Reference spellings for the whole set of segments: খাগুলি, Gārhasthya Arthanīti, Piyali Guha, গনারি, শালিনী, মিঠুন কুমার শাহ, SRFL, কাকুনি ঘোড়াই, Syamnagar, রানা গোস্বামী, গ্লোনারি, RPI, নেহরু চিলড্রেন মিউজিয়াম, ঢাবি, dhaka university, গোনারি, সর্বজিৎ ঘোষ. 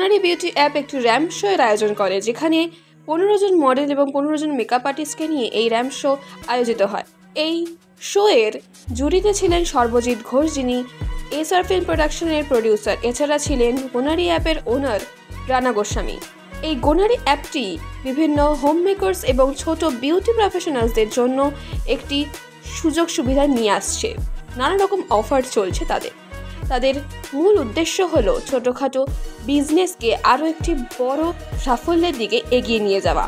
গনারি beauty app একটি ramp show এর আয়োজন করে যেখানে 15 জন মডেল এবং 15 জন মেকআপ আর্টিস্টকে নিয়ে এই র‍্যাম্প শো আয়োজিত হয়। এই শো এর জুরিতে ছিলেন সর্বজিৎ ঘোষ যিনি SRFL প্রোডাকশনের প্রোডিউসার, এছাড়া ছিলেন গনারি অ্যাপের ওনার রানা গোস্বামী। এই গনারি অ্যাপটি বিভিন্ন হোম মেকারস এবং ছোট বিউটি প্রফেশনালসদের জন্য একটি সুযোগ সুবিধা নিয়ে আসছে, নানা রকম অফার চলছে তাদের। মূল উদ্দেশ্য হলো ছোটখাটো বিজনেসকে আরও একটি বড় সাফল্যের দিকে এগিয়ে নিয়ে যাওয়া।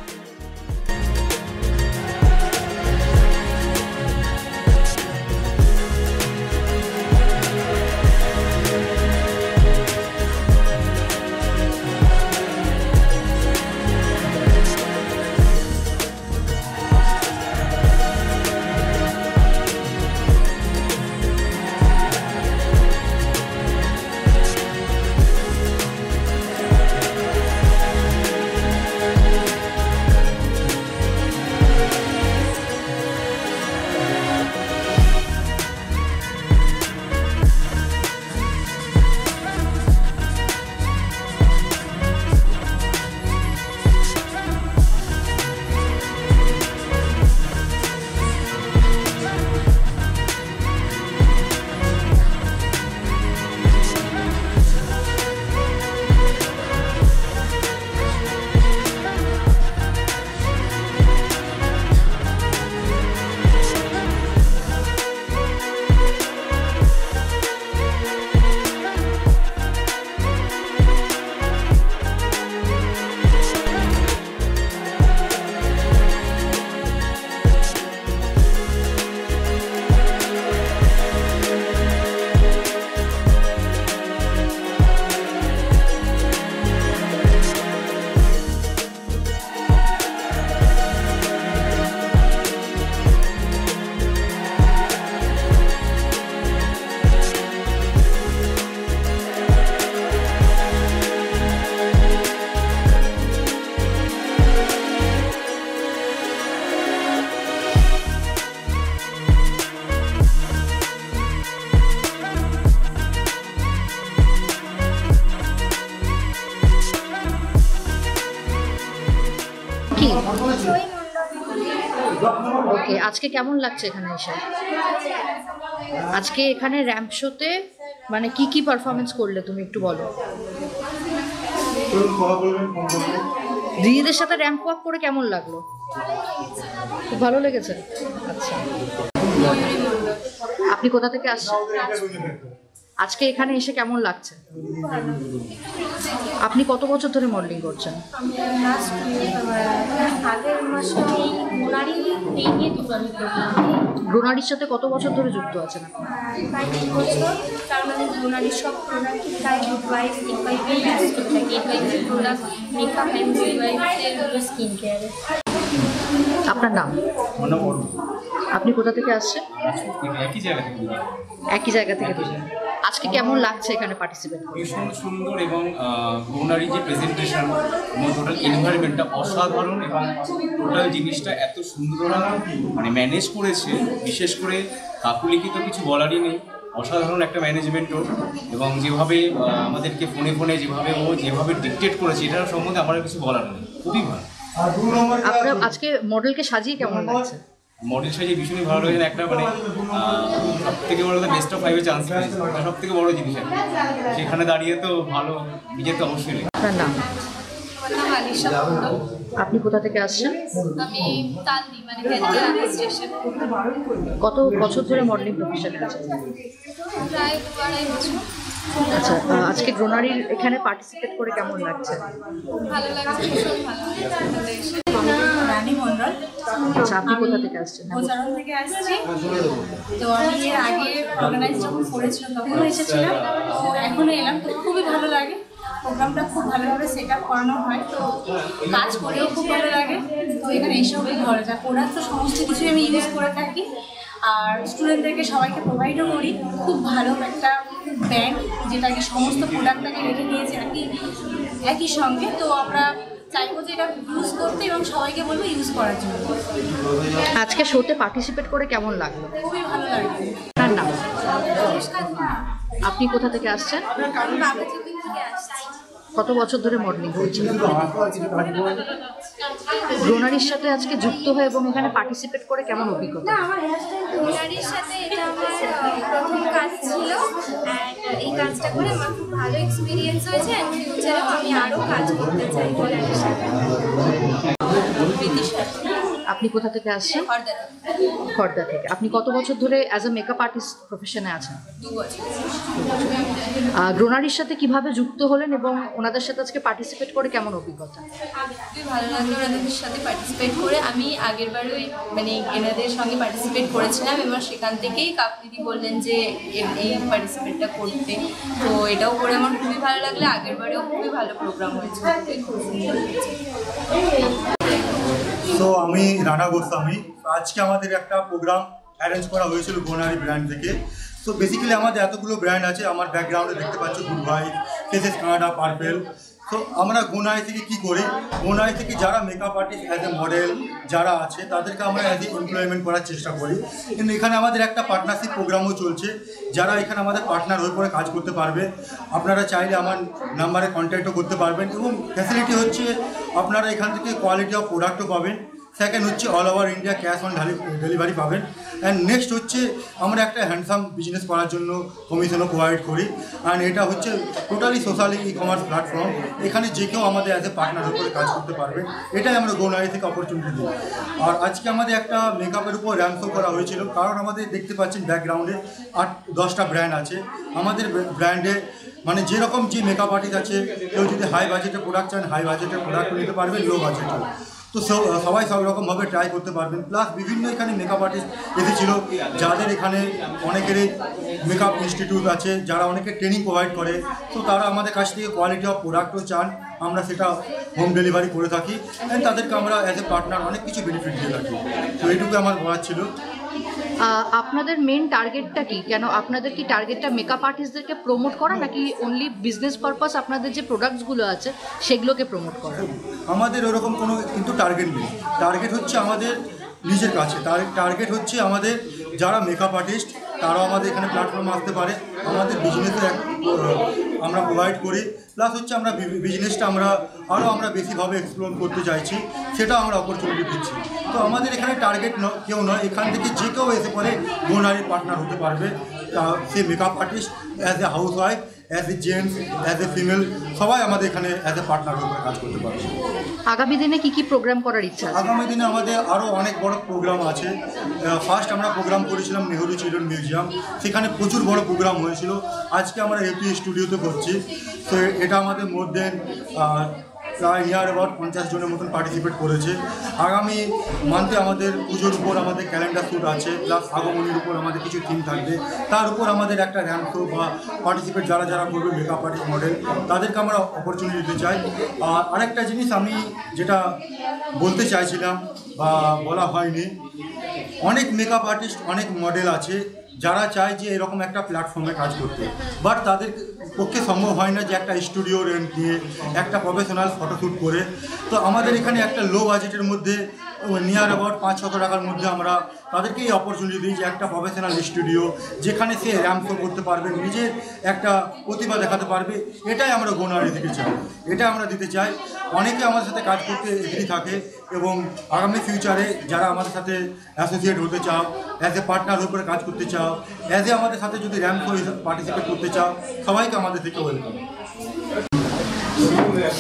ওকে, আজকে কেমন লাগছে এখানে এসে? আজকে এখানে র‍্যাম্প শোতে মানে কি কি পারফরম্যান্স করলে তুমি একটু বলো। দিদিদের সাথে র‍্যাম্প ওয়াক করে কেমন লাগলো? খুব ভালো লেগেছে। আচ্ছা, আপনি কোথা থেকে আসছেন? আজকে এখানে এসে কেমন লাগছে? আপনি কত বছর ধরে মডেলিং করছেন? গনারির সাথে কত বছর ধরে যুক্ত আছেন? আপনার নাম? আপনি কোথা থেকে আসছেন? একই জায়গা থেকে। আজকে কেমন লাগছে এখানে পার্টিসিপেট? ভীষণ সুন্দর, এবং গনারি যে প্রেজেন্টেশন এবং টোটাল এনভায়রনমেন্টটা অসাধারণ, এবং টোটাল জিনিসটা এত সুন্দর মানে ম্যানেজ করেছে, বিশেষ করে কাকুলিকে তো কিছু বলারই নেই, অসাধারণ একটা ম্যানেজমেন্টও। এবং যেভাবে আমাদেরকে ফোনে ফোনে যেভাবে ডিকটেট করেছে এটার সম্বন্ধে আমার কিছু বলার নেই, খুবই ভালো। আপনার আজকে মডেলকে সাজিয়ে কেমন লাগছে? মডেল সাজিয়ে ভীষণই ভালো লাগছে, একটা মানে সব থেকে বড় বেস্ট অফ ফাইভে চান্স পেয়েছে, সব থেকে বড় জিনিস সেখানে দাঁড়িয়ে তো ভালো নিজে তো অবশ্যই। আপনার নাম? আপনি কোথা থেকে আসছেন? কত বছর ধরে মডেলিং প্রফেশনে আছেন? আচ্ছা, আজকে গনারির এখানে পার্টিসিপেট করে কেমন লাগছে? আপনি কোথা থেকে আসছেন? তো আমি এর আগে অর্গানাইজ যখন করেছিলাম তখনও এসেছিলাম, তো এখনও এলাম, তো খুবই ভালো লাগে। প্রোগ্রামটা খুব ভালোভাবে সেট আপ করানো হয়, তো কাজ করেও খুব ভালো লাগে। তো এখানে এসবই ঘরে যা করার তো সমস্ত কিছুই আমি ইউজ করে থাকি, আর স্টুডেন্টদেরকে সবাইকে প্রোভাইডও করি। খুব ভালো একটা ব্যান্ড যেটাকে সমস্ত প্রোডাক্টটাকে রেখে নিয়েছে একই সঙ্গে, তো আমরা চাইবো যে এটা ইউজ করতে এবং সবাইকে বলবো ইউজ করার জন্য। আজকে শোতে পার্টিসিপেট করে কেমন লাগলো? খুবই ভালো লাগছে। তার নাম? আপনি কোথা থেকে আসছেন? কত বছর ধরে মডেলিং করছেন? গ্লোনারির সাথে আজকে যুক্ত হয়ে এবং এখানে পার্টিসিপেট করে কেমন অভিজ্ঞতা? গ্লোনারির সাথে এটা আমার প্রথম কাজ ছিল, এই কাজটা করে আমার খুব ভালো এক্সপিরিয়েন্স হয়েছে। ফিউচারেও আমি আরও কাজ করতে চাই গ্লোনারির সাথে। আপনি কোথা থেকে আসছেন? খর্দা থেকে। আপনি কত বছর ধরে অ্যাজ এ মেকআপ আর্টিস্ট প্রফেশনে আছেন? গ্লোনারির সাথে কিভাবে যুক্ত হলেন এবং ওনাদের সাথে আজকে পার্টিসিপেট করে কেমন অভিজ্ঞতা? খুবই ভালো লাগলো ওনাদের সাথে পার্টিসিপেট করে। আমি আগেরবারও মানে এনাদের সঙ্গে পার্টিসিপেট করেছিলাম এবং সেখান থেকেই কাকদিদি বললেন যে এই পার্টিসিপেটটা করতে, তো এটাও করে আমার খুবই ভালো লাগলো। আগেরবারেও খুবই ভালো প্রোগ্রাম হয়েছিল। তো আমি রানা গোস্বামী। আজকে আমাদের একটা প্রোগ্রাম অ্যারেঞ্জ করা হয়েছিল গোনারি ব্র্যান্ড থেকে। তো বেসিক্যালি আমাদের এতগুলো ব্র্যান্ড আছে, আমার ব্যাকগ্রাউন্ডে দেখতে পাচ্ছ দুবাই, ফেসেস কানাডা, পার্পেল। তো আমরা গোনারি থেকে কী করি, গোনারি থেকে যারা makeup artist as a model যারা আছে তাদেরকে আমরা অ্যাজ এ এমপ্লয়মেন্ট করার চেষ্টা করি। কিন্তু এখানে আমাদের একটা পার্টনারশিপ প্রোগ্রামও চলছে, যারা এখানে আমাদের পার্টনার হয়ে পরে কাজ করতে পারবে। আপনারা চাইলে আমার নাম্বারে কন্ট্যাক্টও করতে পারবেন এবং ফ্যাসিলিটি হচ্ছে আপনারা এখান থেকে কোয়ালিটি অফ প্রোডাক্টও পাবেন। সেকেন্ড হচ্ছে all over India cash on delivery পাবেন। অ্যান্ড নেক্সট হচ্ছে আমরা একটা হ্যান্ডসাম বিজনেস করার জন্য কমিশনও প্রোভাইড করি। অ্যান্ড এটা হচ্ছে totally social e commerce platform, এখানে যে কেউ আমাদের অ্যাজ এ পার্টনার উপরে কাজ করতে পারবে। এটাই আমরা গোনারি থেকে অপরচুনিটি দিই। আর আজকে আমাদের একটা মেকআপের উপর র্যাম্পও করা হয়েছিল, কারণ আমাদের দেখতে পাচ্ছেন ব্যাকগ্রাউন্ডে 8-10টা ব্র্যান্ড আছে। আমাদের ব্র্যান্ডে মানে যেরকম যে মেকআপ আর্টিস্ট আছে, কেউ যদি হাই বাজেটের প্রোডাক্ট চান হাই বাজেটের প্রোডাক্ট নিতে পারবে, লো বাজেটে তো সবাই সব রকমভাবে ট্রাই করতে পারবেন। প্লাস বিভিন্ন এখানে মেকআপ আর্টিস্ট এসেছিল, যাদের এখানে অনেকেরই মেকআপ ইনস্টিটিউট আছে, যারা অনেকে ট্রেনিং প্রোভাইড করে। তো তারা আমাদের কাছ থেকে কোয়ালিটি অফ প্রোডাক্টও চান, আমরা সেটা হোম ডেলিভারি করে থাকি। অ্যান্ড তাদেরকে আমরা অ্যাজ এ পার্টনার অনেক কিছু বেনিফিট দিয়ে থাকি। তো এইটুকু আমার বলার ছিল। আপনাদের মেন টার্গেটটা কি? কেন আপনাদের কি টার্গেটটা মেকআপ আর্টিস্টদেরকে প্রমোট করা, নাকি অনলি বিজনেস পারপাস আপনাদের যে প্রোডাক্টসগুলো আছে সেগুলোকে প্রমোট করা? আমাদের ওরকম কোনো কিন্তু টার্গেট নেই। টার্গেট হচ্ছে আমাদের নিজের কাছে, টার্গেট হচ্ছে আমাদের যারা মেকআপ আর্টিস্ট তারাও আমাদের এখানে প্ল্যাটফর্ম আসতে পারে, আমাদের বিজনেসে আমরা প্রোভাইড করি। প্লাস হচ্ছে আমরা বিজনেসটা আমরা আরও বেশিভাবে এক্সপ্লোর করতে চাইছি, সেটা আমরা অপরচুনিটি দিচ্ছি। তো আমাদের এখানে টার্গেট কেউ নয়, এখান থেকে যে কেউ এসে পরে গোনারি পার্টনার হতে পারবে। তা সে makeup artist as a housewife, as a gents, as a female, সবাই আমাদের এখানে অ্যাজ এ পার্টনার হয়ে কাজ করতে পারবে। আগামী দিনে কী কী প্রোগ্রাম করার ইচ্ছা? আগামী দিনে আমাদের আরও অনেক বড় প্রোগ্রাম আছে। ফার্স্ট আমরা প্রোগ্রাম করেছিলাম নেহরু চিলড্রেন মিউজিয়াম, সেখানে প্রচুর বড় প্রোগ্রাম হয়েছিল। আজকে আমরা RPI স্টুডিওতে করছি। তো এটা আমাদের মধ্যে প্রায় নিয়ার অ্যাবাউট 50 জনের মতন পার্টিসিপেট করেছে। আগামী মান্থে আমাদের পুজোর উপর আমাদের ক্যালেন্ডার শ্যুট আছে, প্লাস আগমনীর উপর আমাদের কিছু থিম থাকবে, তার উপর আমাদের একটা র্যাম্প শো বা পার্টিসিপেট যারা যারা করবে মেকআপ আর্টিস্ট মডেল তাদেরকে আমরা অপরচুনিটি দিতে চাই। আর আরেকটা জিনিস আমি যেটা বলতে চাইছিলাম বা বলা হয়নি, অনেক মেকআপ আর্টিস্ট অনেক মডেল আছে যারা চায় যে এরকম একটা প্ল্যাটফর্মে কাজ করতে, বাট তাদের পক্ষে সম্ভব হয় না যে একটা স্টুডিও রেন্ট নিয়ে একটা প্রফেশনাল ফটোশ্যুট করে। তো আমাদের এখানে একটা লো বাজেটের মধ্যে নিয়ার অ্যাবাউট 500-600 টাকার মধ্যে আমরা তাদেরকে এই অপরচুনিটি দিই যে একটা প্রফেশনাল স্টুডিও, যেখানে সে র্যাম্প করতে পারবে, নিজের একটা প্রতিভা দেখাতে পারবে। এটাই আমরা গোনারি দিতে চাই, এটা আমরা দিতে চাই। অনেকে আমাদের সাথে কাজ করতে এগিয়ে থাকে এবং আগামী ফিউচারে যারা আমাদের সাথে অ্যাসোসিয়েট হতে চাও, অ্যাজ এ পার্টনার উপরে কাজ করতে চাও, অ্যাজ এ আমাদের সাথে যদি র্যাম্প পার্টিসিপেট করতে চাও, সবাইকে আমাদের থেকে ওয়েলকাম।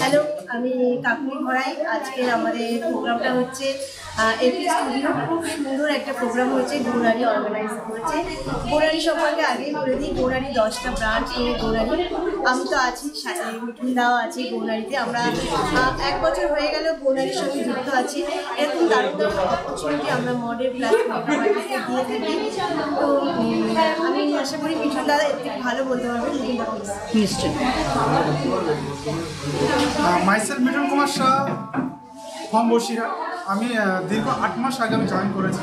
হ্যালো, আমি কাকুনি ঘোড়াই। আজকে আমাদের প্রোগ্রামটা হচ্ছে RPI স্টুডিও। খুব সুন্দর একটা প্রোগ্রাম হয়েছে, গোনারি অর্গানাইজ করেছে। গোনারি সম্পর্কে আগেই বলে দিই, গোনারি 10টা ব্রাঞ্চ। এই গোনারি আমি তো আছি, সাথে মিঠুন দাও আছে। গোনারিতে আমরা 1 বছর হয়ে গেল গোনারির সঙ্গে যুক্ত আছি। এরকম দারুণ অপরচুনিটি আমরা মডেল প্লাস দিয়ে থাকি। তো আমি আশা করি মিঠুন দাদা এর থেকে ভালো বলতে পারবে। নিশ্চয়ই। মাইসেলফ মিঠুন কুমার শাহ, ফ্রম বসিরা। আমি দীর্ঘ 8 মাস আগে আমি জয়েন করেছি,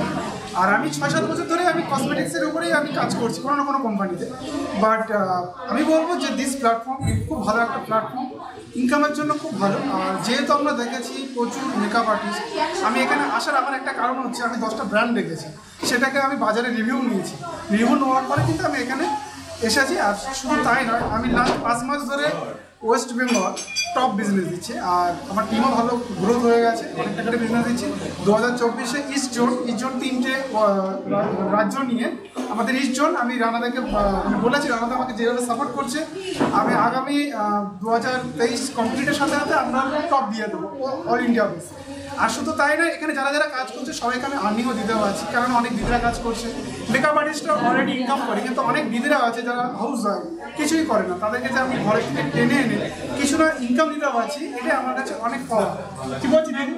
আর আমি 6-7 বছর ধরে আমি কসমেটিক্সের উপরেই আমি কাজ করছি কোনো না কোনো কোম্পানিতে। বাট আমি বলবো যে দিস প্ল্যাটফর্ম খুব ভালো একটা প্ল্যাটফর্ম, ইনকামের জন্য খুব ভালো। আর যেহেতু আমরা দেখেছি প্রচুর মেকআপ আর্টিস্ট, আমি এখানে আসার আমার একটা কারণ হচ্ছে আমি 10টা ব্র্যান্ড দেখেছি, সেটাকে আমি বাজারে রিভিউ নিয়েছি। রিভিউ নেওয়ার পরে কিন্তু আমি এখানে এসেছি। আর শুধু তাই নয়, আমি লাস্ট 5 মাস ধরে ওয়েস্ট বেঙ্গল টপ বিজনেস দিচ্ছে আর আমার টিমও ভালো গ্রোথ হয়ে গেছে অনেক টাকার বিজনেস দিচ্ছি 2024-এ ইস্ট জোন তিনটে রাজ্য নিয়ে আমাদের ইস্ট জোন আমি রানাদাকে বলেছি রানাদা আমাকে যেভাবে সাপোর্ট করছে আমি আগামী 2023 কমপ্লিটের সাথে সাথে আমরা টপ দিয়ে দেবো অল ইন্ডিয়া বেস আর শুধু তাই না এখানে যারা যারা কাজ করছে সবাইকে আমি আর্নিংও দিতে পারছি কারণ অনেক দিদিরা কাজ করছে মেকআপ আর্টিস্টরা অলরেডি ইনকাম করে কিন্তু অনেক দিদিরা আছে যারা হাউস হয় কিছুই করে না তাদেরকে যে আমি ঘরে থেকে টেনে এনে কিছুটা ইনকাম দিতে পারছি এটা আমার কাছে অনেক ফল কি বলছি দিদি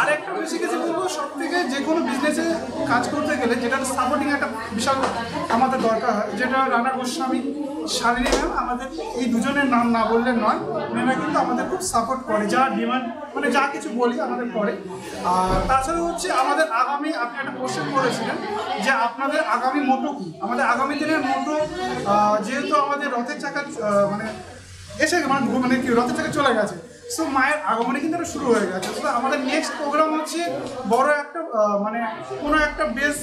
আর একটা বেশি কিছু বলবো সব থেকে যে কোনো বিজনেসে কাজ করতে গেলে যেটা সাপোর্টিং একটা বিশাল আমাদের দরকার হয় যেটা রানা গোস্বামী শালিনী ম্যাম আমাদের এই দুজনের নাম না বললে নয় ওনারা কিন্তু আমাদের খুব সাপোর্ট করে যা ডিমান্ড মানে যা কিছু বলি আমাদের করে আর তাছাড়া হচ্ছে আমাদের আগামী আপনি একটা কোশ্চেন করেছিলেন যে আপনাদের আগামী মোটো কি আমাদের আগামী দিনের মোটো যেহেতু আমাদের রথের চাকা মানে এসে মানে কি রথের চাকা চলে গেছে সো মায়ের আগমনে কিন্তু এটা শুরু হয়ে গেছে তো আমাদের নেক্সট প্রোগ্রাম হচ্ছে বড় একটা মানে কোনো একটা বেস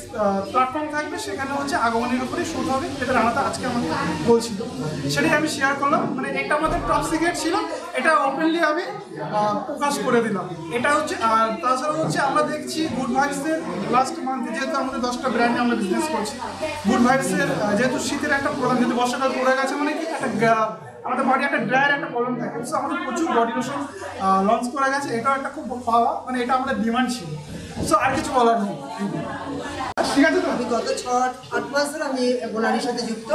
প্ল্যাটফর্ম থাকবে সেখানে হচ্ছে আগমনের উপরেই শুরু হবে যেটা রানাদা আজকে আমাকে বলছিল সেটাই আমি শেয়ার করলাম মানে এটা আমাদের টপ সিক্রেট ছিল এটা ওপেনলি আমি প্রকাশ করে দিলাম এটা হচ্ছে আর তাছাড়া হচ্ছে আমরা দেখছি গুড ভাইবসের লাস্ট মান্থে যেহেতু আমাদের 10টা ব্র্যান্ডে আমরা বিজনেস করছি গুড ভাইবসের যেহেতু শীতের একটা প্রোগ্রাম যেহেতু বর্ষাকাল পড়ে গেছে মানে কি একটা আমাদের বডি একটা ড্রায়ার একটা প্রবলেম থাকে সো আমাদের প্রচুর বডি লোশন লঞ্চ করা গেছে এটাও একটা খুব পাওয়া মানে এটা আমাদের ডিমান্ড ছিল সো আর কিছু বলার নেই ঠিক আছে তো আমি গত 6-8 মাস ধরে আমি গোনারির সাথে যুক্ত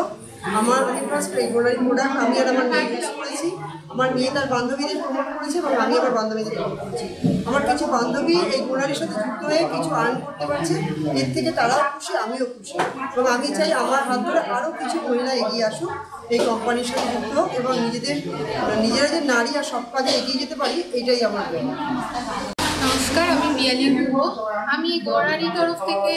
আমার ইন্টারেস্ট এই গোনারির প্রোডাক্ট আমি আর আমার মেয়ে ইউজ করেছি আমার মেয়ে তার বান্ধবীদের প্রমোট করেছে এবং আমি আমার বান্ধবীদের প্রমোট করেছি আমার কিছু বান্ধবী এই গোনারির সাথে যুক্ত হয়ে কিছু আর্ন করতে পারছে এর থেকে তারাও খুশি আমিও খুশি এবং আমি চাই আমার হাত ধরে আরও কিছু মহিলা এগিয়ে আসুক এই কোম্পানির সাথে যুক্ত হোক এবং নিজেরা যে নারী আর সব কাজে এগিয়ে যেতে পারি এটাই আমার প্রেরণা। নমস্কার আমি পিয়ালি গুহ আমি গোনারি তরফ থেকে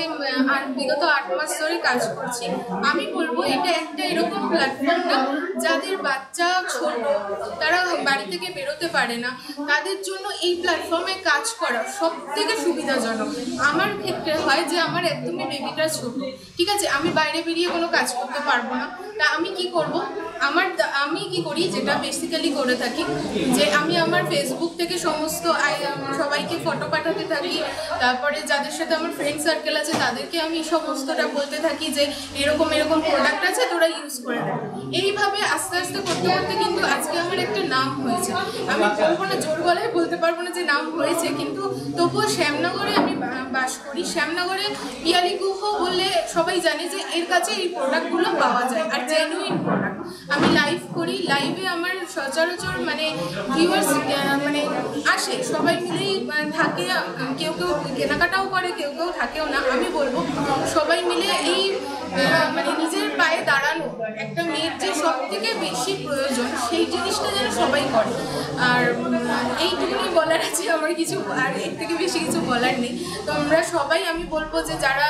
বিগত 8 মাস ধরে কাজ করছি আমি বলবো এটা একটা এরকম প্ল্যাটফর্ম না যাদের বাচ্চা ছোট তারা বাড়ি থেকে বেরোতে পারে না তাদের জন্য এই প্ল্যাটফর্মে কাজ করা সব থেকে সুবিধাজনক আমার ক্ষেত্রে হয় যে আমার একদমই বেবিটা ছোট ঠিক আছে আমি বাইরে বেরিয়ে কোনো কাজ করতে পারবো না তা আমি কি করব আমি কি করি যেটা বেসিক্যালি করে থাকি যে আমি আমার ফেসবুক থেকে সমস্ত সবাইকে ফটো পাঠাতে থাকি তারপরে যাদের সাথে আমার ফ্রেন্ড সার্কেল আছে তাদেরকে আমি সমস্তটা বলতে থাকি যে এরকম এরকম প্রোডাক্ট আছে তোরা ইউজ করে দেখ এইভাবে আস্তে আস্তে করতে করতে কিন্তু আজকে আমার একটা নাম হয়েছে আমি বলবো না জোর গলায় বলতে পারবো না যে নাম হয়েছে কিন্তু তবুও শ্যামনগরে আমি বাস করি শ্যামনগরে পিয়ালি গুহ বললে সবাই জানে যে এর কাছে এই প্রোডাক্টগুলো পাওয়া যায় আর জেনুইন প্রোডাক্ট আমি লাইভ করি লাইভে আমার সচরাচর মানে ভিউয়ার্স মানে আসে সবাই মিলেই থাকে কেউ কেউ কেনাকাটাও করে কেউ কেউ থাকেও না আমি বলবো সবাই মিলে এই মানে নিজের পায়ে দাঁড়ানো একটা মেয়ের যে সব থেকে বেশি প্রয়োজন সেই জিনিসটা যেন সবাই করে আর এইটুকুনি বলার আছে আমার কিছু আর এর থেকে বেশি কিছু বলার নেই তোমরা সবাই আমি বলবো যে যারা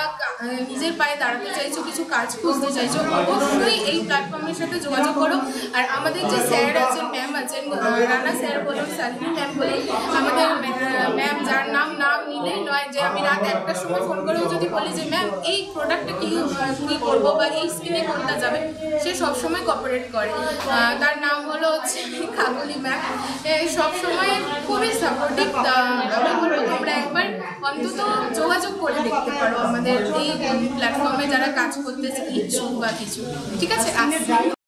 নিজের পায়ে দাঁড়াতে চাইছো কিছু কাজ খুঁজতে চাইছো অবশ্যই এই প্ল্যাটফর্মের সাথে যোগাযোগ করো আর আমাদের যে স্যার আছেন ম্যাম আছেন রানা স্যার বলুন শালিনী ম্যাম বলুন আমাদের ম্যাম যার নাম নিলেই নয় যে আমি রাতে 1টার সময় ফোন করেও যদি বলি যে ম্যাম এই প্রোডাক্টটা কী করবো বা এই স্কিনে কোনটা যাবে সে সবসময় কোঅপারেট করে তার নাম হলো হচ্ছে খাগুলি ম্যাম সবসময় খুবই সাপোর্টিভ আমি বলবো তোমরা একবার অন্তত যোগাযোগ করে দেখতে পারো আমাদের এই প্ল্যাটফর্মে যারা কাজ করতে ইচ্ছুক বা কিছু ঠিক আছে